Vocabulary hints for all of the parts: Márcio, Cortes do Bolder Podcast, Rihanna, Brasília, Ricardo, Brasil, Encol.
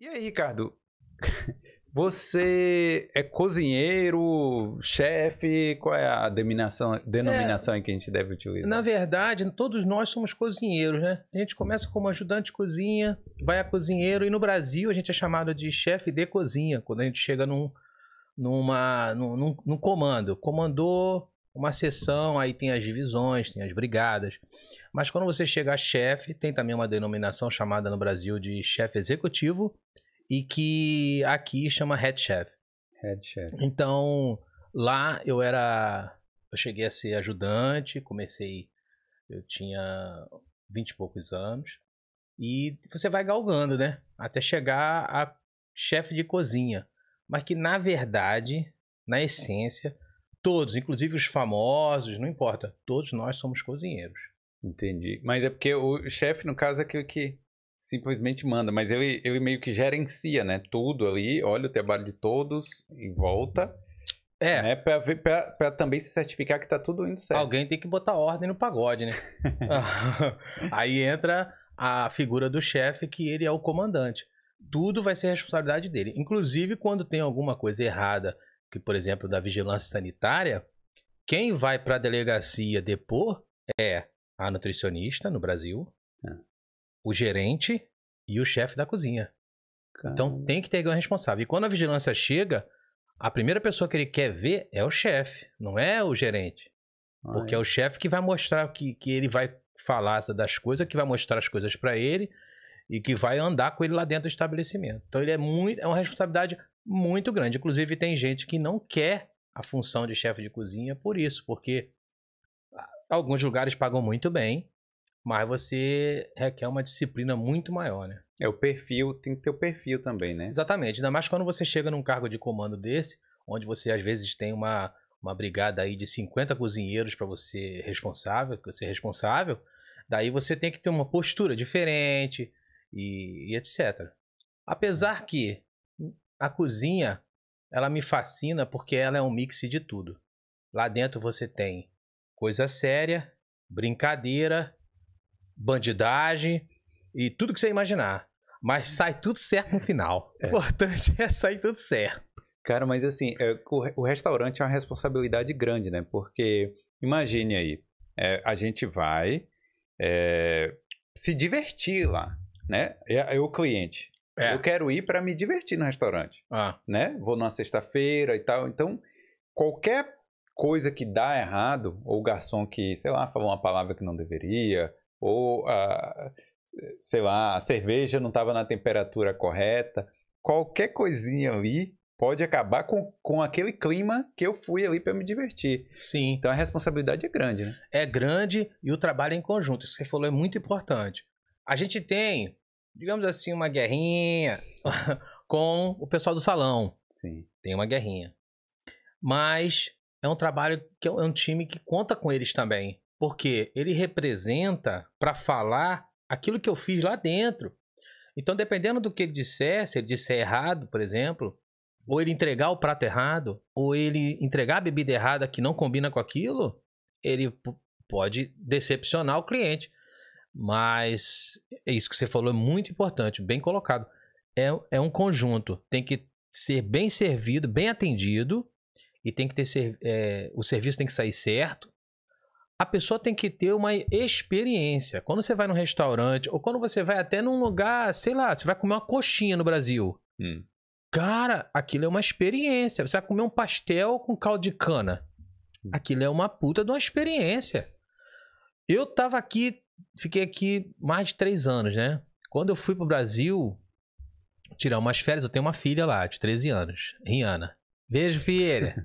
E aí, Ricardo? Você é cozinheiro, chefe? Qual é a denominação em que a gente deve utilizar? Na verdade, todos nós somos cozinheiros, né? A gente começa como ajudante de cozinha, vai a cozinheiro, e no Brasil a gente é chamado de chefe de cozinha, quando a gente chega num comando. Comandou uma seção, aí tem as divisões, tem as brigadas. Mas quando você chega a chefe, tem também uma denominação chamada no Brasil de chefe executivo, e que aqui chama head chef. Head chef. Então, lá eu cheguei a ser ajudante, comecei, eu tinha 20 e poucos anos, e você vai galgando, né? Até chegar a chefe de cozinha. Mas que, na verdade, na essência, todos, inclusive os famosos, não importa, todos nós somos cozinheiros. Entendi. Mas é porque o chefe, no caso, é aquele que simplesmente manda, mas ele meio que gerencia, né? Tudo ali, olha o trabalho de todos e volta. É. Né? Pra também se certificar que tá tudo indo certo. Alguém tem que botar ordem no pagode, né? Aí entra a figura do chefe, que ele é o comandante. Tudo vai ser responsabilidade dele. Inclusive, quando tem alguma coisa errada, que, por exemplo, da vigilância sanitária, quem vai pra delegacia depor é a nutricionista no Brasil, o gerente e o chefe da cozinha. Caramba. Então tem que ter alguém responsável. E quando a vigilância chega, a primeira pessoa que ele quer ver é o chefe, não é o gerente. Ai. Porque é o chefe que vai mostrar, que ele vai falar das coisas, que vai mostrar as coisas para ele e que vai andar com ele lá dentro do estabelecimento. Então ele é uma responsabilidade muito grande. Inclusive tem gente que não quer a função de chefe de cozinha por isso, porque alguns lugares pagam muito bem, mas você requer uma disciplina muito maior, né? É o perfil, tem que ter o perfil também, né? Exatamente, ainda mais quando você chega num cargo de comando desse, onde você às vezes tem uma brigada aí de 50 cozinheiros para você ser responsável, daí você tem que ter uma postura diferente e etc. Apesar que a cozinha, ela me fascina porque ela é um mix de tudo. Lá dentro você tem coisa séria, brincadeira, bandidagem e tudo que você imaginar. Mas sai tudo certo no final. O importante é sair tudo certo. Cara, mas assim, o restaurante é uma responsabilidade grande, né? Porque, imagine aí, a gente vai se divertir lá, né? É o cliente. É. Eu quero ir para me divertir no restaurante, né? Vou numa sexta-feira e tal. Então, qualquer coisa que dá errado, ou o garçom que, sei lá, falou uma palavra que não deveria, ou, sei lá, a cerveja não estava na temperatura correta. Qualquer coisinha ali pode acabar com aquele clima que eu fui ali para me divertir. Sim. Então a responsabilidade é grande, né? É grande, e o trabalho em conjunto, isso que você falou é muito importante. A gente tem, digamos assim, uma guerrinha com o pessoal do salão. Sim. Tem uma guerrinha. Mas é um trabalho, que é um time que conta com eles também. Porque ele representa para falar aquilo que eu fiz lá dentro. Então, dependendo do que ele disser, se ele disser errado, por exemplo, ou ele entregar o prato errado, ou ele entregar a bebida errada que não combina com aquilo, ele pode decepcionar o cliente. Mas é isso que você falou, é muito importante, bem colocado. É um conjunto, tem que ser bem servido, bem atendido, e tem que ter o serviço tem que sair certo. A pessoa tem que ter uma experiência. Quando você vai num restaurante, ou quando você vai até num lugar, sei lá, você vai comer uma coxinha no Brasil. Cara, aquilo é uma experiência. Você vai comer um pastel com caldo de cana. Aquilo é uma puta de uma experiência. Eu tava aqui, fiquei aqui mais de 3 anos, né? Quando eu fui pro Brasil tirar umas férias, eu tenho uma filha lá, de 13 anos, Rihanna. Beijo, filha.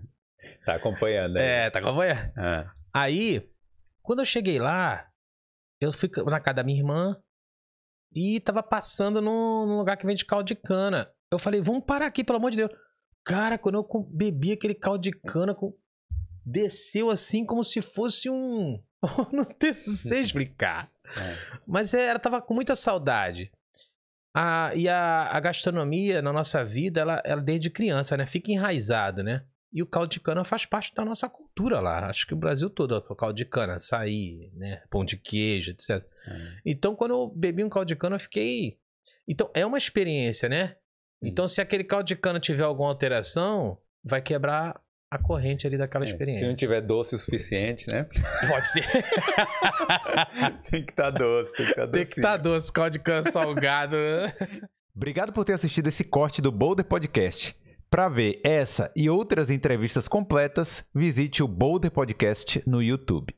Tá acompanhando aí. É, tá acompanhando. Ah. Aí, quando eu cheguei lá, eu fui na casa da minha irmã e tava passando num lugar que vende caldo de cana. Eu falei, vamos parar aqui, pelo amor de Deus. Cara, quando eu bebi aquele caldo de cana, desceu assim como se fosse um... Não sei explicar. Mas ela tava com muita saudade. E a gastronomia na nossa vida, ela desde criança, né? Fica enraizado, né? E o caldo de cana faz parte da nossa cultura lá. Acho que o Brasil todo, ó, caldo de cana, açaí, né? Pão de queijo, etc. Então, quando eu bebi um caldo de cana, eu fiquei... Então, é uma experiência, né? Então, se aquele caldo de cana tiver alguma alteração, vai quebrar a corrente ali daquela experiência. Se não tiver doce o suficiente, né? Pode ser. Tem que estar doce, tem que estar doce. Tem que estar doce, caldo de cana salgado. Obrigado por ter assistido esse corte do Bolder Podcast. Para ver essa e outras entrevistas completas, visite o Bolder Podcast no YouTube.